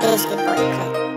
Tasty boy cut.